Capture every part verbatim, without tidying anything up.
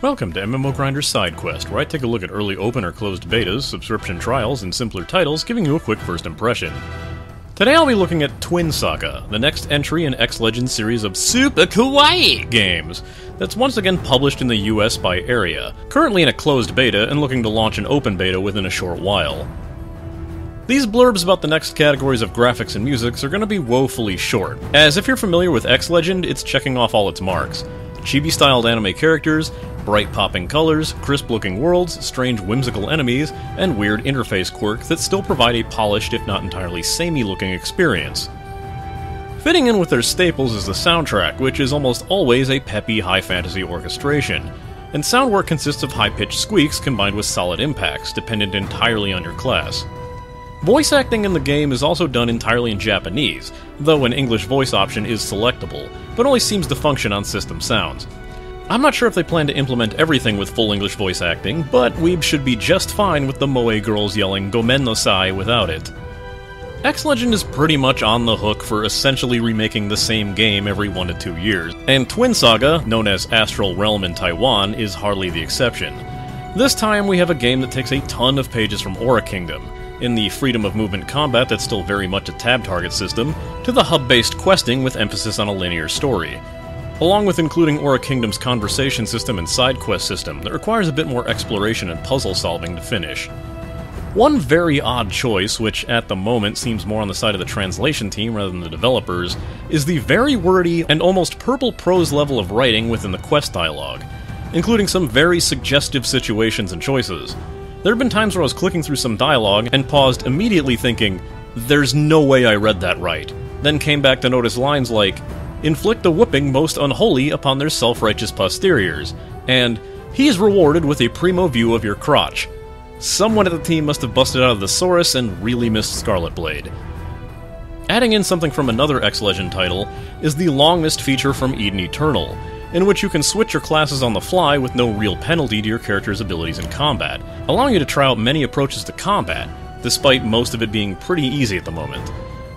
Welcome to M M O Grinder's Side Quest, where I take a look at early open or closed betas, subscription trials, and simpler titles, giving you a quick first impression. Today I'll be looking at Twin Saga, the next entry in X-Legend's series of super kawaii games, that's once again published in the U S by Area, currently in a closed beta and looking to launch an open beta within a short while. These blurbs about the next categories of graphics and music are going to be woefully short, as if you're familiar with X-Legend, it's checking off all its marks. Chibi-styled anime characters, bright popping colors, crisp-looking worlds, strange whimsical enemies, and weird interface quirks that still provide a polished, if not entirely samey-looking experience. Fitting in with their staples is the soundtrack, which is almost always a peppy high fantasy orchestration, and sound work consists of high-pitched squeaks combined with solid impacts, dependent entirely on your class. Voice acting in the game is also done entirely in Japanese, though an English voice option is selectable, but only seems to function on system sounds. I'm not sure if they plan to implement everything with full English voice acting, but weeb should be just fine with the moe girls yelling "Gomen no sai" without it. X-Legend is pretty much on the hook for essentially remaking the same game every one to two years, and Twin Saga, known as Astral Realm in Taiwan, is hardly the exception. This time we have a game that takes a ton of pages from Aura Kingdom, in the freedom of movement combat that's still very much a tab-target system, to the hub-based questing with emphasis on a linear story, along with including Aura Kingdom's conversation system and side quest system that requires a bit more exploration and puzzle-solving to finish. One very odd choice, which at the moment seems more on the side of the translation team rather than the developers, is the very wordy and almost purple prose level of writing within the quest dialogue, including some very suggestive situations and choices. There have been times where I was clicking through some dialogue and paused immediately thinking, "There's no way I read that right," then came back to notice lines like, "Inflict a whipping most unholy upon their self-righteous posteriors," and "He is rewarded with a primo view of your crotch." Someone at the team must have busted out of the thesaurus and really missed Scarlet Blade. Adding in something from another X-Legend title is the long-missed feature from Eden Eternal, in which you can switch your classes on the fly with no real penalty to your character's abilities in combat, allowing you to try out many approaches to combat, despite most of it being pretty easy at the moment.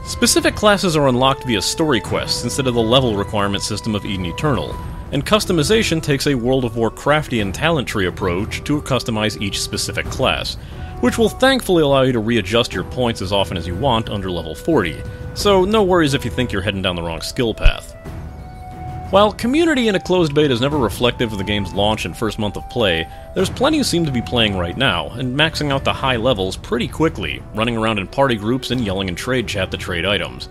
Specific classes are unlocked via story quests instead of the level requirement system of Eden Eternal, and customization takes a World of Warcraftian talent tree approach to customize each specific class, which will thankfully allow you to readjust your points as often as you want under level forty, so no worries if you think you're heading down the wrong skill path. While community in a closed beta is never reflective of the game's launch and first month of play, there's plenty who seem to be playing right now, and maxing out the high levels pretty quickly, running around in party groups and yelling in trade chat to trade items.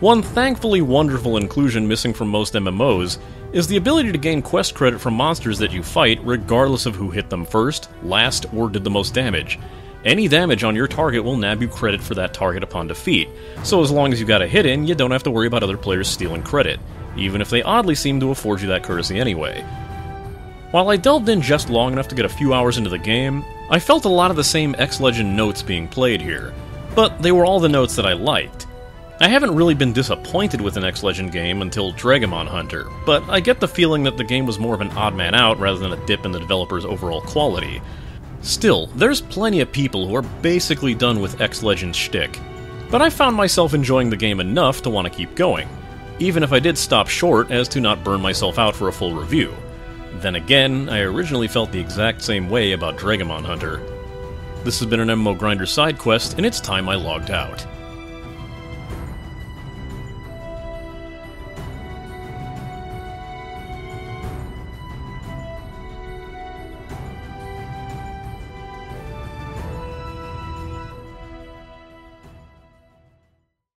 One thankfully wonderful inclusion missing from most M M Os is the ability to gain quest credit from monsters that you fight regardless of who hit them first, last, or did the most damage. Any damage on your target will nab you credit for that target upon defeat, so as long as you got a hit in, you don't have to worry about other players stealing credit, even if they oddly seem to afford you that courtesy anyway. While I delved in just long enough to get a few hours into the game, I felt a lot of the same X-Legend notes being played here, but they were all the notes that I liked. I haven't really been disappointed with an X-Legend game until Dragomon Hunter, but I get the feeling that the game was more of an odd man out rather than a dip in the developer's overall quality. Still, there's plenty of people who are basically done with X-Legend's shtick, but I found myself enjoying the game enough to want to keep going, even if I did stop short as to not burn myself out for a full review. Then again, I originally felt the exact same way about Dragomon Hunter. This has been an M M O Grinder's Side Quest, and it's time I logged out.